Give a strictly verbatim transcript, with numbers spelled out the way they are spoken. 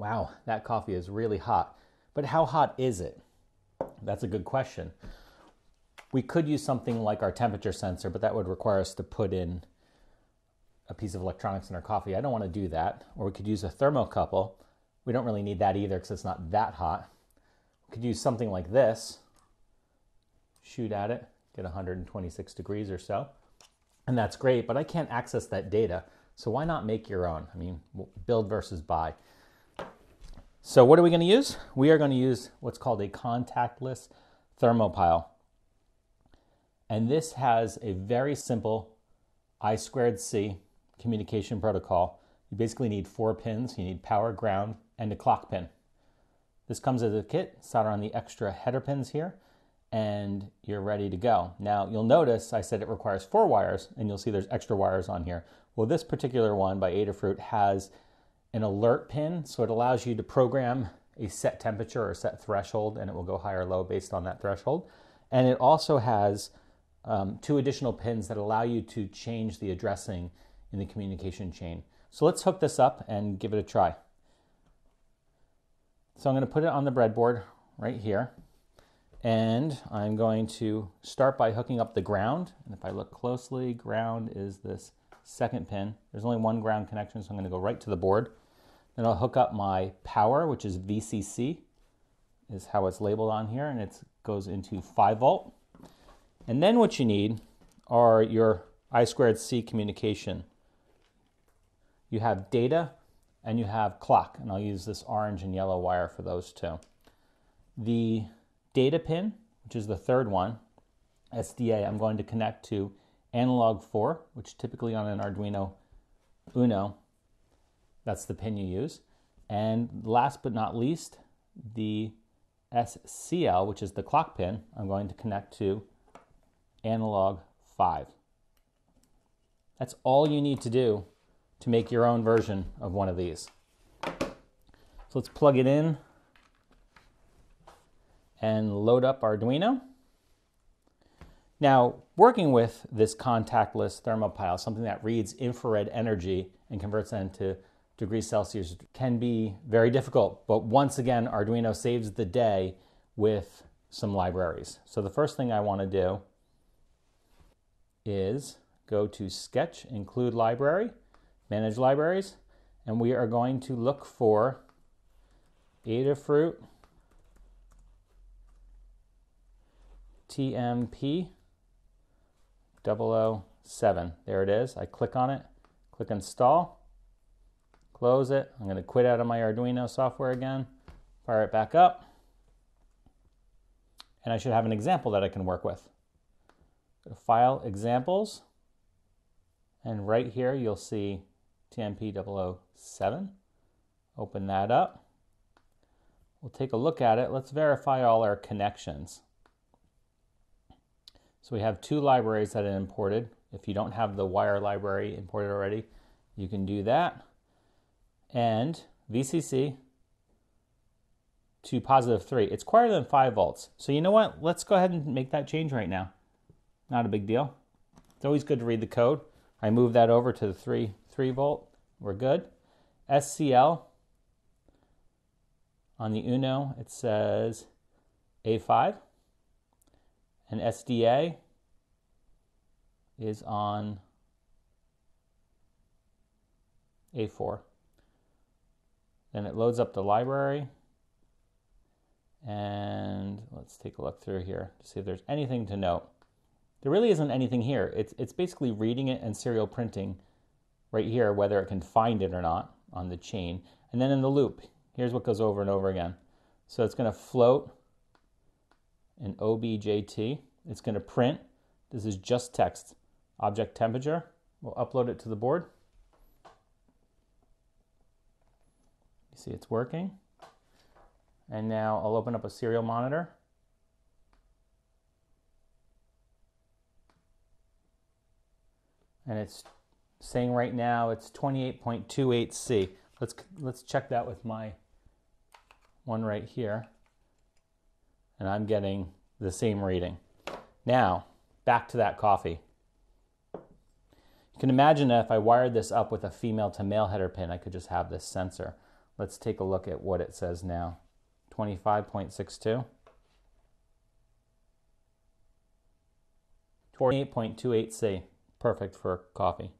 Wow, that coffee is really hot. But how hot is it? That's a good question. We could use something like our temperature sensor, but that would require us to put in a piece of electronics in our coffee. I don't want to do that. Or we could use a thermocouple. We don't really need that either because it's not that hot. We could use something like this, shoot at it, get one hundred twenty-six degrees or so. And that's great, but I can't access that data. So why not make your own? I mean, build versus buy. So what are we going to use? We are going to use what's called a contactless thermopile. And this has a very simple I two C communication protocol. You basically need four pins. You need power, ground, and a clock pin. This comes as a kit. Solder on the extra header pins here, and you're ready to go. Now, you'll notice I said it requires four wires, and you'll see there's extra wires on here. Well, this particular one by Adafruit has an alert pin, so it allows you to program a set temperature or set threshold, and it will go high or low based on that threshold. And it also has Um, two additional pins that allow you to change the addressing in the communication chain. So let's hook this up and give it a try. So I'm going to put it on the breadboard right here, and I'm going to start by hooking up the ground. And if I look closely, ground is this second pin. There's only one ground connection, so I'm going to go right to the board. Then I'll hook up my power, which is V C C, is how it's labeled on here, and it goes into five volt. And then what you need are your I two C communication. You have data and you have clock, and I'll use this orange and yellow wire for those two. The data pin, which is the third one, S D A, I'm going to connect to analog four, which typically on an Arduino Uno, that's the pin you use. And last but not least, the S C L, which is the clock pin, I'm going to connect to analog five. That's all you need to do to make your own version of one of these. So let's plug it in and load up Arduino. Now, working with this contactless thermopile, something that reads infrared energy and converts that into degrees Celsius, can be very difficult. But once again, Arduino saves the day with some libraries. So the first thing I want to do is go to Sketch, Include Library, Manage Libraries, and we are going to look for Adafruit T M P zero zero seven. There it is. I click on it, click Install, close it. I'm going to quit out of my Arduino software again, fire it back up, and I should have an example that I can work with. File, Examples, and right here you'll see T M P zero zero seven. Open that up. We'll take a look at it. Let's verify all our connections. So we have two libraries that are imported. If you don't have the wire library imported already, you can do that. And V C C to positive three. It's quieter than five volts. So you know what? Let's go ahead and make that change right now. Not a big deal. It's always good to read the code. I move that over to the three, three volt. We're good. S C L on the Uno, it says A five. And S D A is on A four. Then it loads up the library. And let's take a look through here to see if there's anything to note. There really isn't anything here. It's, it's basically reading it and serial printing right here, whether it can find it or not on the chain. And then in the loop, here's what goes over and over again. So it's going to float an objt. It's going to print. This is just text. Object temperature. We'll upload it to the board. You see it's working. And now I'll open up a serial monitor. And it's saying right now it's twenty-eight point two eight C. Let's let's check that with my one right here. And I'm getting the same reading. Now, back to that coffee. You can imagine that if I wired this up with a female to male header pin, I could just have this sensor. Let's take a look at what it says now. twenty-five point six two. forty-eight point two eight C, perfect for coffee.